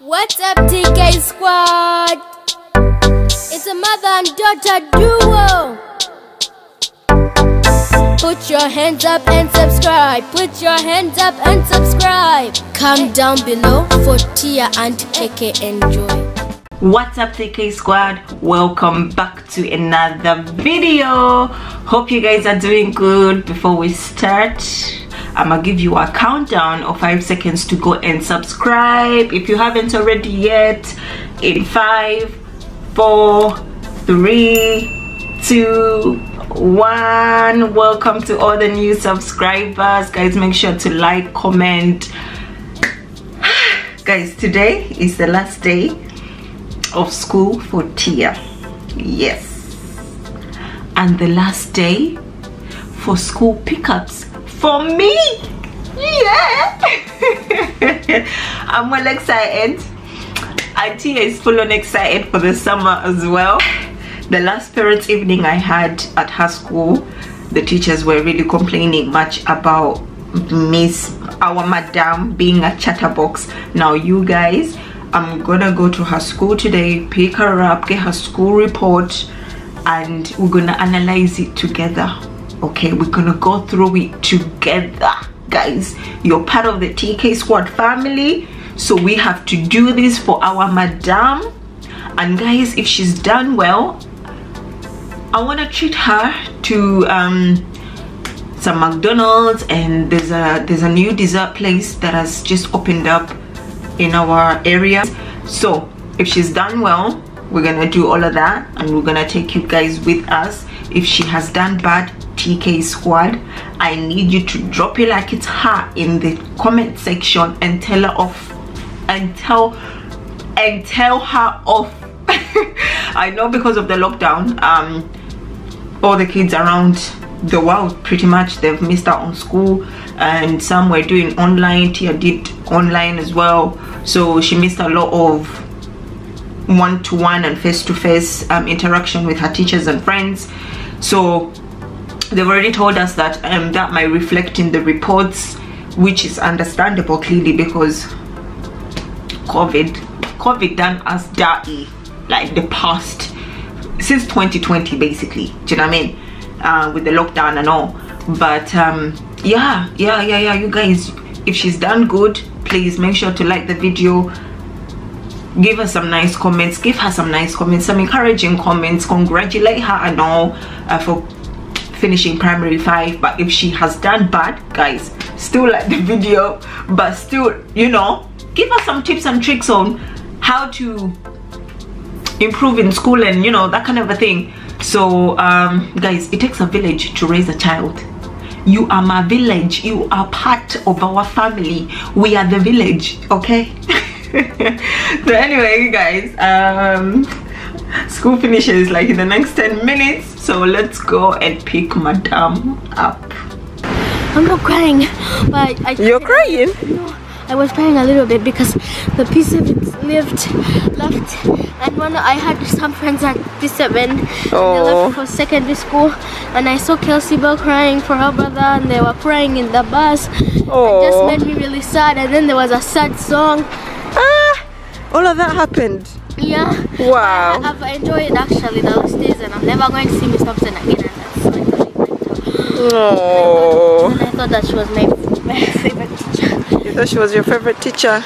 What's up, TK Squad? It's a mother and daughter duo. Put your hands up and subscribe. Put your hands up and subscribe. Come down below for Tia and KK Enjoy. What's up, TK Squad? Welcome back to another video. Hope you guys are doing good. Before we start, I'm gonna give you a countdown of 5 seconds to go and subscribe if you haven't already yet. In 5, 4, 3, 2, 1. Welcome to all the new subscribers, guys. Make sure to like, comment. Guys, today is the last day of school for Tia. Yes, and the last day for school pickups for me. Yeah. I'm well excited. Tia is full on excited for the summer as well. The last parents evening I had at her school, the teachers were really complaining much about our madam being a chatterbox. Now you guys, I'm gonna go to her school today, pick her up, get her school report, and we're gonna analyze it together. Okay, we're gonna go through it together, guys. You're part of the TK Squad family, so we have to do this for our madam. And guys, if she's done well, I want to treat her to some McDonald's, and there's a new dessert place that has just opened up in our area. So if she's done well, we're gonna do all of that, and we're gonna take you guys with us. If she has done bad, TK Squad, I need you to drop it like it's hot in the comment section and tell her off, and tell her off. I know because of the lockdown, all the kids around the world pretty much they've missed out on school, and some were doing online. Tia did online as well, so she missed a lot of one-to-one and face-to-face interaction with her teachers and friends. So they've already told us that that might reflect in the reports, which is understandable clearly, because COVID done us dirty like the past since 2020 basically. Do you know what I mean? With the lockdown and all. But yeah, you guys, if she's done good, please make sure to like the video, give her some nice comments, some encouraging comments, congratulate her and all for finishing primary 5. But if she has done bad, guys, still like the video, but still, you know, give us some tips and tricks on how to improve in school, and you know, that kind of a thing. So guys, it takes a village to raise a child. You are my village, you are part of our family, we are the village, okay? So anyway, guys, school finishes like in the next 10 minutes, so let's go and pick madam up. I'm not crying, but you're crying? No, I was crying a little bit because the P7 left, and when I had some friends at P7, they left for secondary school, and I saw Kelsey Bell crying for her brother, and they were crying in the bus. It just made me really sad, and then there was a sad song. All of that happened. Yeah. Wow. I've enjoyed actually the last days, and I'm never going to see Miss Thompson again, and that's so no. And I thought that she was my favorite teacher. You thought she was your favorite teacher?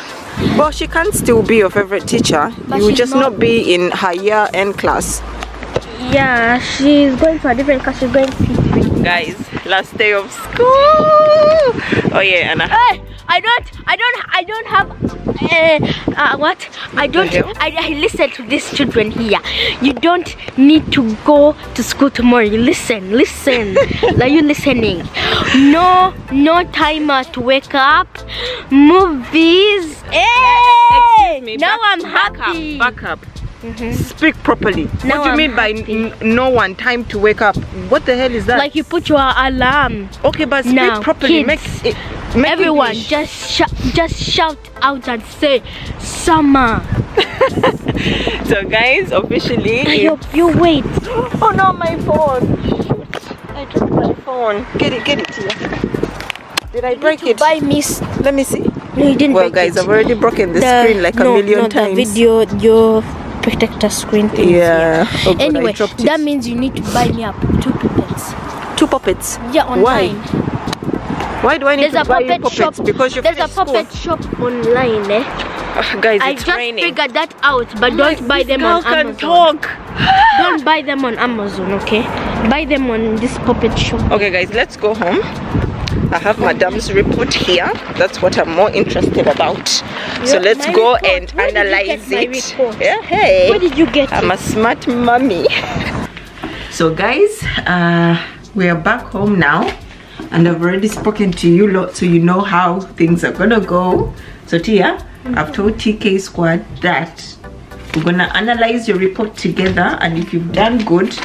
Well, she can still be your favorite teacher. But you will just not be in her year-end class. Yeah, she's going for a different class. She's going P3. Guys, last day of school. Oh yeah, Anna. Hey, I don't have. I listen to these children here. You don't need to go to school tomorrow. You listen. Are you listening? No timer to wake up. Movies. Excuse me. Now I'm happy. Back up. Mm-hmm. Speak properly. Now what do you mean by no one time to wake up? What the hell is that? Like you put your alarm. Okay, but speak now, properly. Kids, make everyone English. just shout out and say summer. So guys, officially you wait. Oh no, my phone. I dropped my phone. Get it. Did I break it? Buy me. Let me see. No, you didn't. Well, guys, I've already broken the screen like a million times. The video, your protector screen things. Yeah. Oh, God, anyway, that means you need to buy me up two puppets. Two puppets? Yeah, online. Why do I need to buy puppets? Shop. Because you there's a puppet shop online, eh? Guys, I just figured that out, but don't buy them on Amazon. Don't buy them on Amazon, okay? Buy them on this puppet shop. Okay, guys, let's go home. I have Madame's report here. That's what I'm more interested about. So let's go and analyze it. Yeah, hey. Where did you get it? I'm a smart mommy. So, guys, we are back home now. And I've already spoken to you lot, so you know how things are gonna go. So Tia, I've told TK Squad that we're gonna analyze your report together, and if you've done good,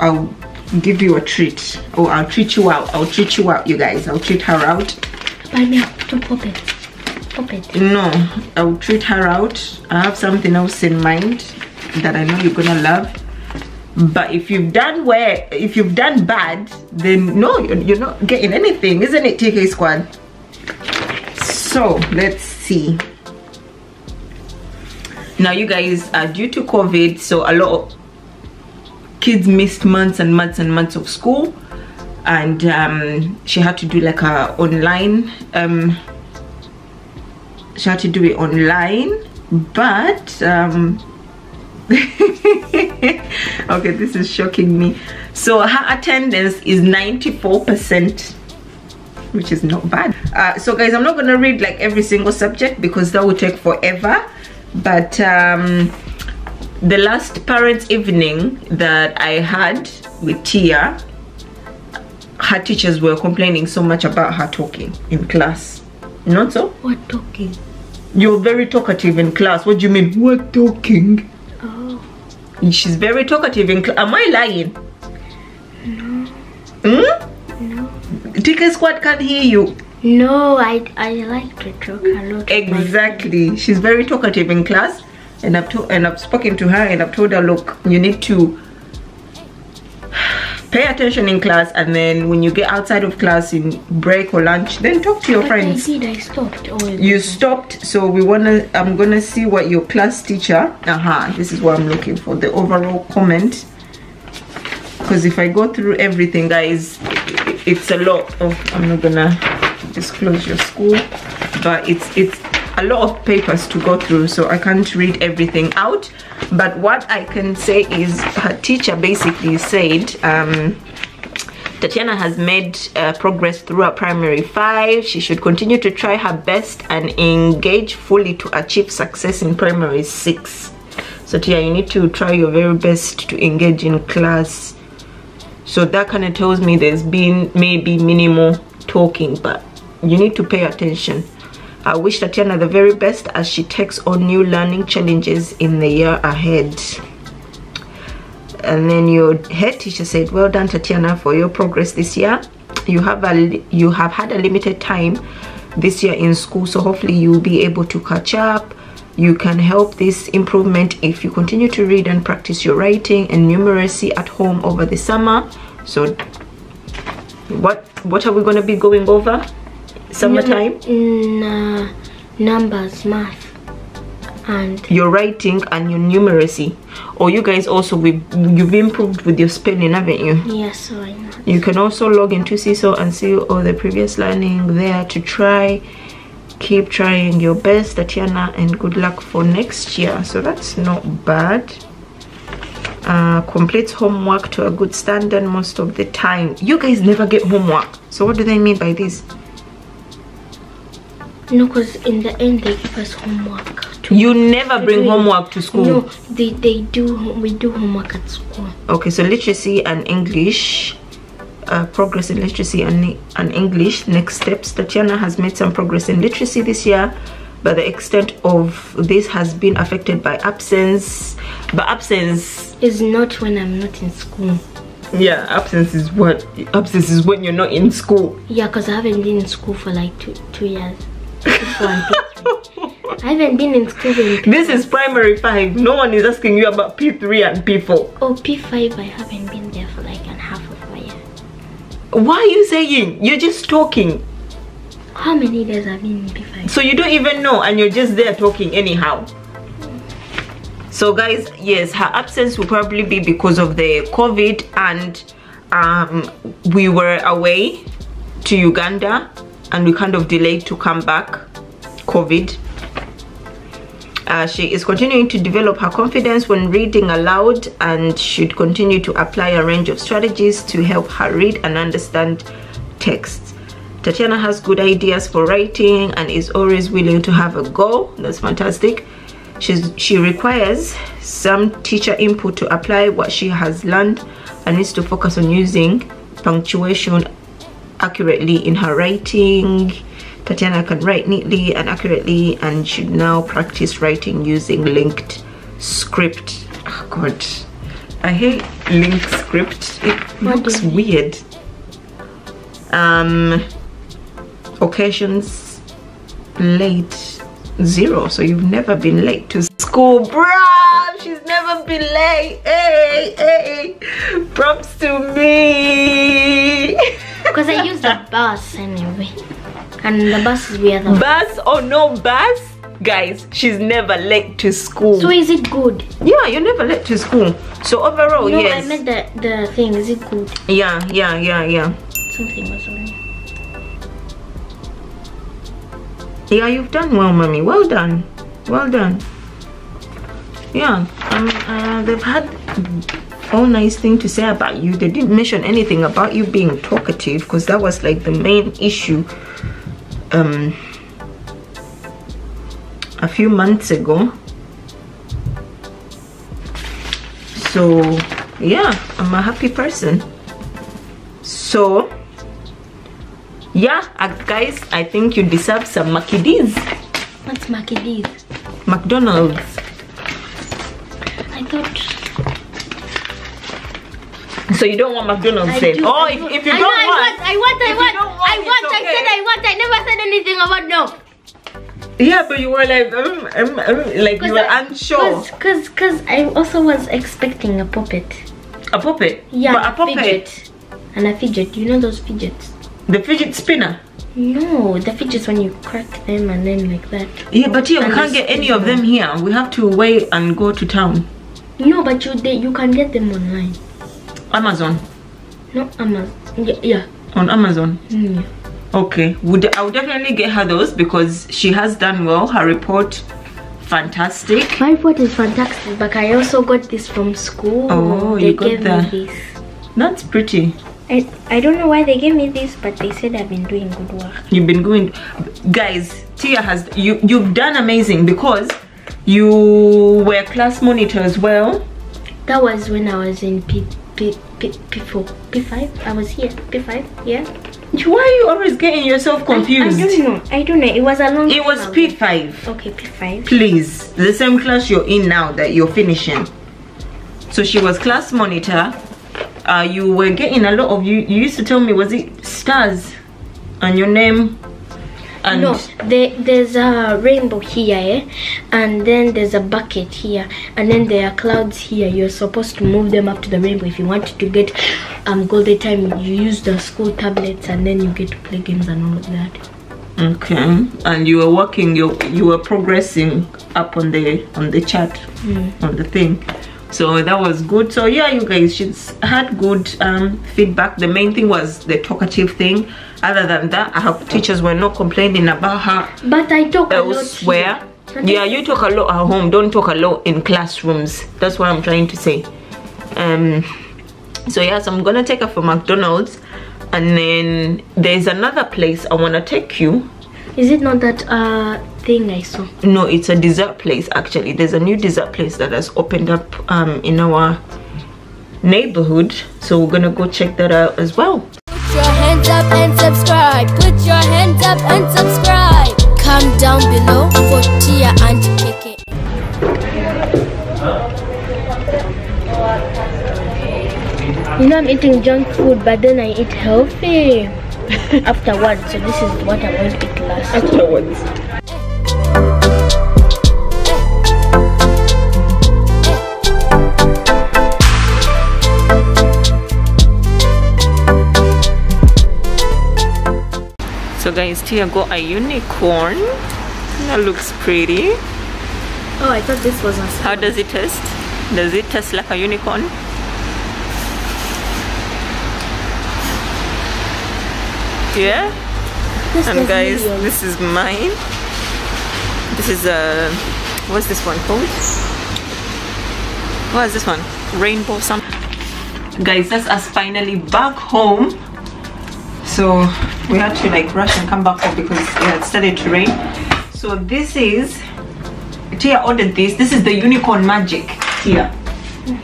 I'll give you a treat. Oh, I'll treat you out. I'll treat you out, you guys. I'll treat her out. Buy me up to puppet. Puppet. No, I'll treat her out. I have something else in mind that I know you're gonna love. But if you've done if you've done bad, then no, you're not getting anything, isn't it, TK Squad? So let's see. Now, you guys, due to COVID, so a lot of kids missed months and months and months of school, and she had to do like a online. She had to do it online, but. Okay, this is shocking me. So her attendance is 94%, which is not bad. So guys, I'm not gonna read like every single subject because that would take forever, but the last parents evening that I had with Tia, her teachers were complaining so much about her talking in class. Not so? What talking? You're very talkative in class. What do you mean? What talking? She's very talkative in class. Am I lying? No. Hmm? No. TK Squad can't hear you. No, I like to talk a lot. Exactly. She's very talkative in class, and I've spoken to her, and I've told her, look, you need to pay attention in class, and then when you get outside of class in break or lunch, then talk to your friends. I stopped. You stopped, so I'm gonna see what your class teacher. This is what I'm looking for, the overall comment. Because if I go through everything, guys, it's a lot of. I'm not gonna disclose your school, but it's a lot of papers to go through, so I can't read everything out. But what I can say is her teacher basically said Tatiana has made progress throughout primary 5. She should continue to try her best and engage fully to achieve success in primary 6. So Tia, you need to try your very best to engage in class. So that kind of tells me there's been maybe minimal talking, but you need to pay attention. I wish Tatiana the very best as she takes on new learning challenges in the year ahead. And then your head teacher said, well done Tatiana for your progress this year. You have had a limited time this year in school, so hopefully you'll be able to catch up. You can help this improvement if you continue to read and practice your writing and numeracy at home over the summer. So what are we going to be going over? Summertime? Numbers, math, and your writing and your numeracy. Or you guys also, you've improved with your spelling, haven't you? Yes, so I know. You can also log into CISO and see all the previous learning there to try. Keep trying your best, Tatiana, and good luck for next year. So that's not bad. Completes homework to a good standard most of the time. You guys never get homework. So what do they mean by this? No, because in the end they give us homework. You never bring homework to school? No, they do. We do homework at school. Okay, so literacy and English. Progress in literacy and English. Next steps. Tatiana has made some progress in literacy this year, but the extent of this has been affected by absence. But absence is not when I'm not in school. Yeah, absence is when you're not in school. Yeah, because I haven't been in school for like two years. I haven't been in school in P4. This is primary 5. No one is asking you about P3 and P4. Oh, P5, I haven't been there for like half of a year. Why are you saying? You're just talking. How many days have been in P5? So you don't even know and you're just there talking anyhow. So guys, yes, her absence will probably be because of the COVID, and we were away to Uganda and we kind of delayed to come back, COVID. She is continuing to develop her confidence when reading aloud and should continue to apply a range of strategies to help her read and understand texts. Tatiana has good ideas for writing and is always willing to have a go. That's fantastic. She requires some teacher input to apply what she has learned and needs to focus on using punctuation accurately in her writing. Tatiana can write neatly and accurately and should now practice writing using linked script. Oh God, I hate linked script. It looks weird. Occasions late, 0. So you've never been late to school. Bruh, she's never been late. Hey, hey, props to me. Because I use the bus anyway. And the bus is where the bus or no bus, guys, she's never late to school. So is it good? Yeah, you're never late to school. So overall, no, yes. No, I meant the thing. Is it good? Yeah, yeah, yeah, yeah. Something was wrong. Yeah, you've done well, mommy. Well done. Well done. Yeah. They've had all nice thing to say about you. They didn't mention anything about you being talkative, because that was like the main issue. A few months ago. So yeah, I'm a happy person. So yeah, guys, I think you deserve some Mackie D's. What's Mackie D's? McDonald's. I thought. So you don't want McDonald's then? Oh, if you don't want. I want. I never said anything about no. Yeah, but you were like, like you were unsure. Cause I also was expecting a puppet. A puppet? Yeah. But a puppet. Fidget. And a fidget. You know those fidgets? The fidget spinner? No, the fidgets when you crack them and then like that. Yeah, but here we can't get any of them here. We have to wait and go to town. No, but you can get them online. Amazon. No, Amazon. Yeah. On Amazon. Yeah. Okay, I'll definitely get her those because she has done well. Her report, fantastic. My report is fantastic, but I also got this from school. Oh, you got that. That's pretty. I don't know why they gave me this, but they said I've been doing good work. You've been going, guys. Tia has you've done amazing because you were class monitor as well. That was when I was in P4, P5. I was here, P5. Yeah. Why are you always getting yourself confused? I don't know. It was a long time. It was P5. Okay, P5. Please. The same class you're in now that you're finishing. So she was class monitor. You were getting a lot of... You used to tell me, was it stars? And your name? And no, there's a rainbow here, eh? And then there's a bucket here. And then there are clouds here. You're supposed to move them up to the rainbow. If you want to get golden time, you use the school tablets and then you get to play games and all of that. Okay. And you were working, you were progressing up on the chart, on the thing. So that was good. So yeah, you guys, she's had good feedback. The main thing was the talkative thing. Other than that, her teachers were not complaining about her. But I talk elsewhere. A lot. Yeah, you talk a lot at home. Don't talk a lot in classrooms. That's what I'm trying to say. So yeah, so I'm gonna take her for McDonald's, and then there's another place I wanna take you. Is it not that thing I saw? No, it's a dessert place actually. There's a new dessert place that has opened up in our neighborhood. So we're gonna go check that out as well. Put your hands up and subscribe. Put your hands up and subscribe. Come down below for Tia and KK. You know, I'm eating junk food, but then I eat healthy afterwards. So this is what I want to eat last afterwards. guys, here got a unicorn. That looks pretty. Oh, I thought this was a song. How does it taste? Does it taste like a unicorn? Yeah? And guys, this is mine. This is a... what's this one called? What is this one? Rainbow something. Guys, that's us finally back home. So we had to like rush and come back home because it started to rain. So this is... Tia ordered this. This is the unicorn magic here.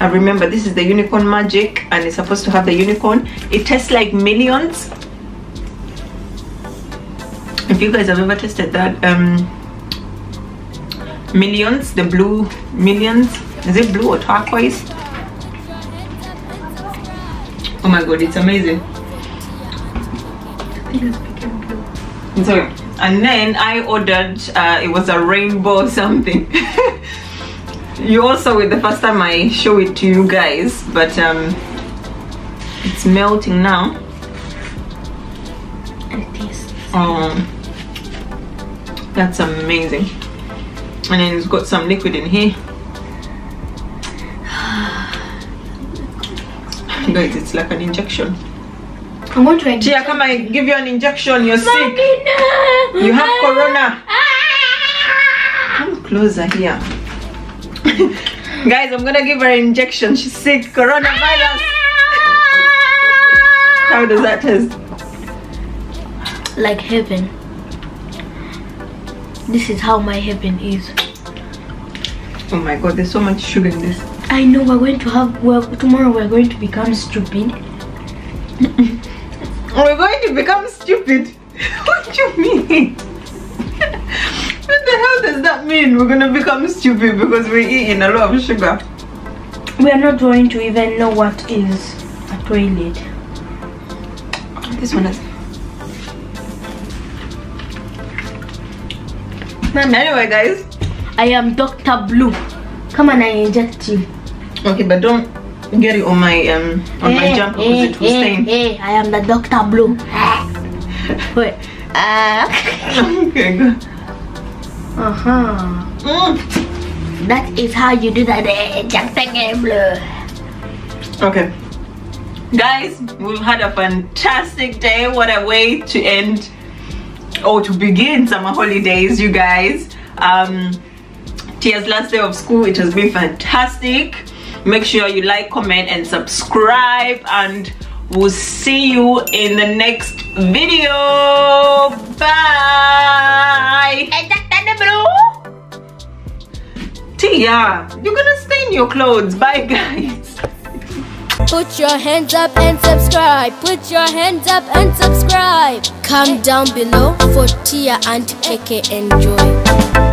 I remember this is the unicorn magic and it's supposed to have the unicorn. It tastes like millions. If you guys have ever tasted that, millions, the blue millions, is it blue or turquoise? Oh my god, it's amazing. It's okay. And then I ordered, it was a rainbow something. You also with the first time I show it to you guys, but it's melting now. That's amazing. And then it's got some liquid in here. Guys, it's like an injection. I want to inject. Tia, come and give you an injection. You're sick. You have corona. Come closer here. Guys, I'm gonna give her an injection. She's sick. Coronavirus. How does that taste? Like heaven. This is how my heaven is. Oh my god, there's so much sugar in this. I know, we're going to have, well, tomorrow we're going to become stupid. We're going to become stupid. What do you mean? What the hell does that mean? We're gonna become stupid because we're eating a lot of sugar. We are not going to even know what is a toilet. This one is. Anyway, guys, I am Dr. Blue. Come on, I inject you. Okay, but don't get it on my jumper because it will stain. Hey, I am the Dr. Blue. Wait. Okay, good. That is how you do that. Okay, guys, we've had a fantastic day. What a way to end or to begin summer holidays, you guys. Tia's last day of school. It has been fantastic. Make sure you like, comment and subscribe, and we'll see you in the next video. Bye. Tia, you're gonna stain your clothes. Bye, guys. Put your hands up and subscribe. Put your hands up and subscribe. Come down below for Tia and KK Enjoy.